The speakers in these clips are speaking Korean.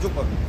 대조밥입니다.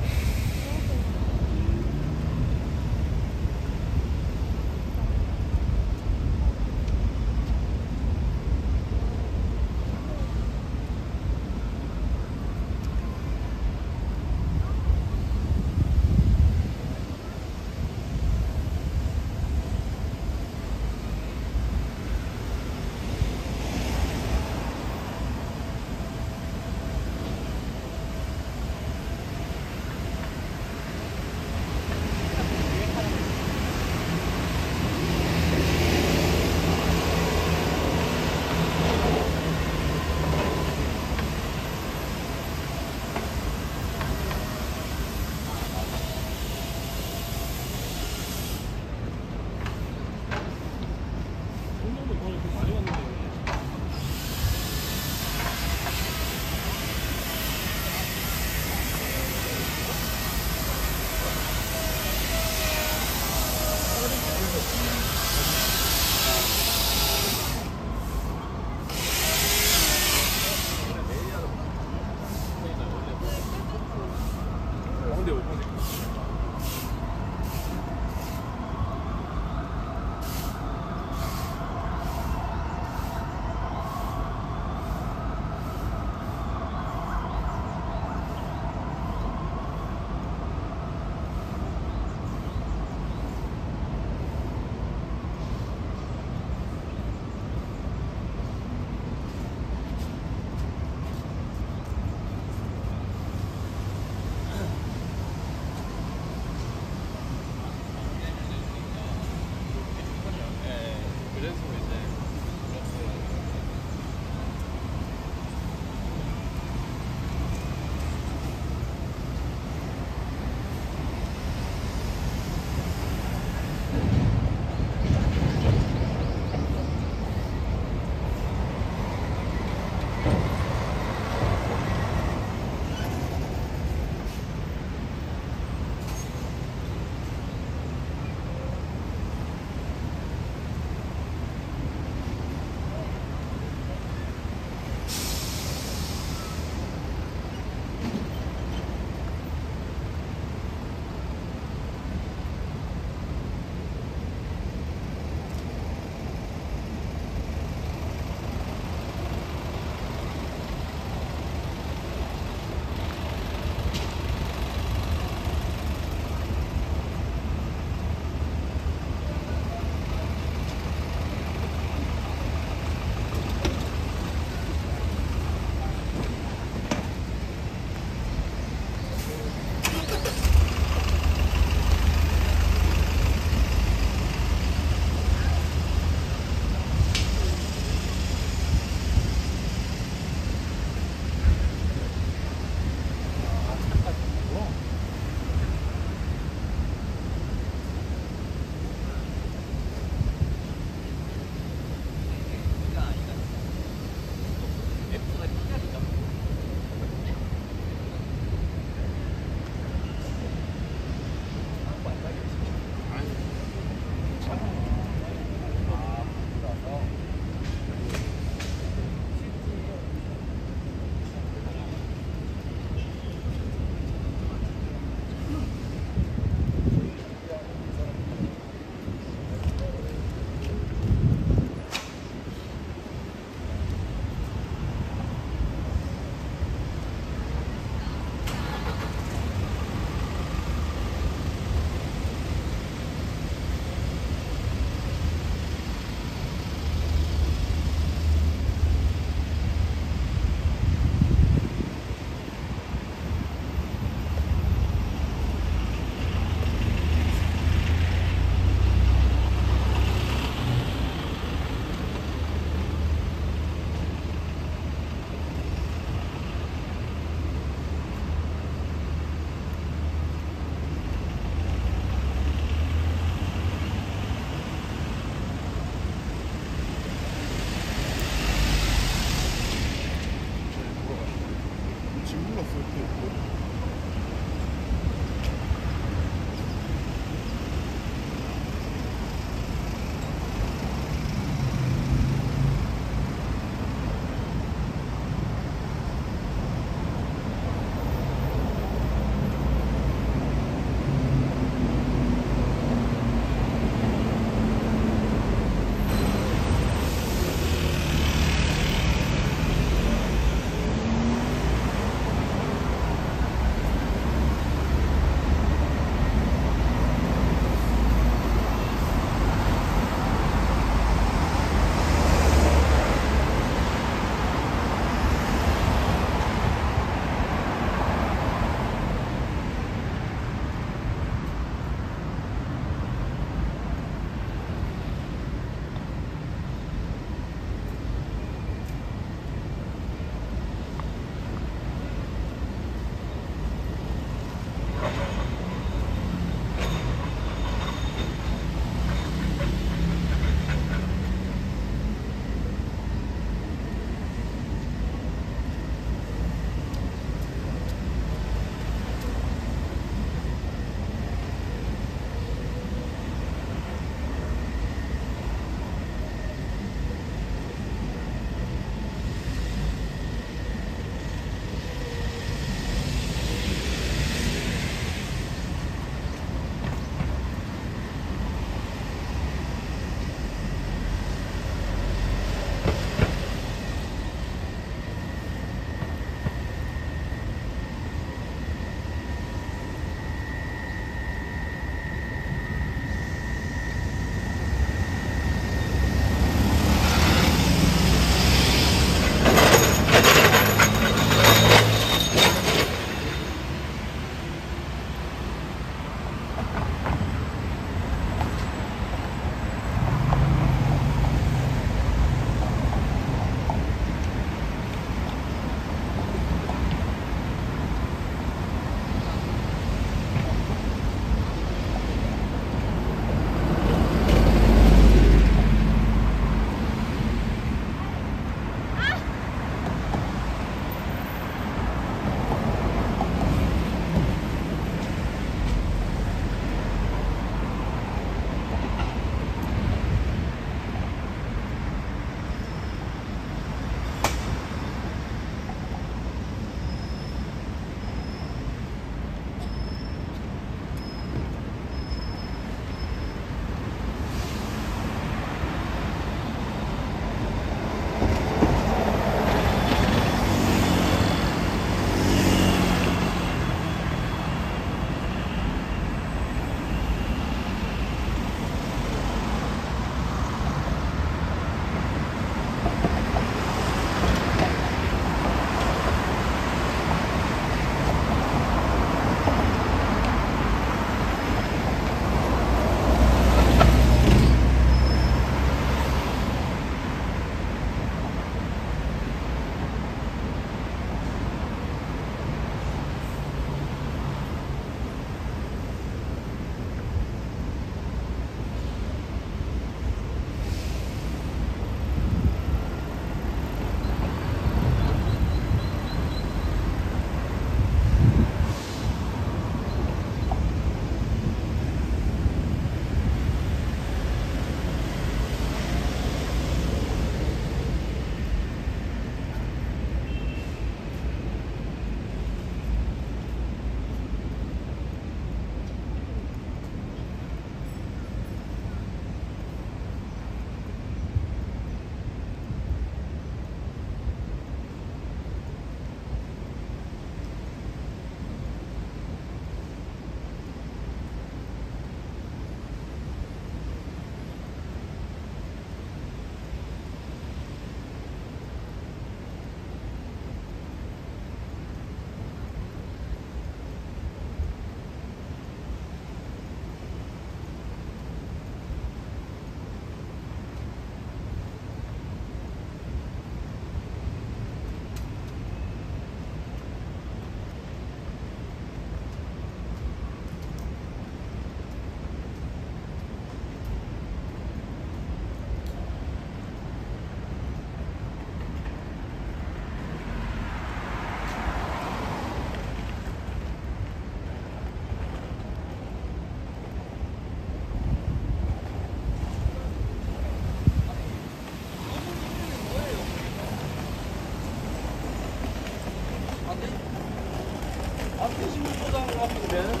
깨시는 포장으로 하시면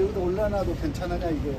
여기다 올려놔도 괜찮으냐 이게.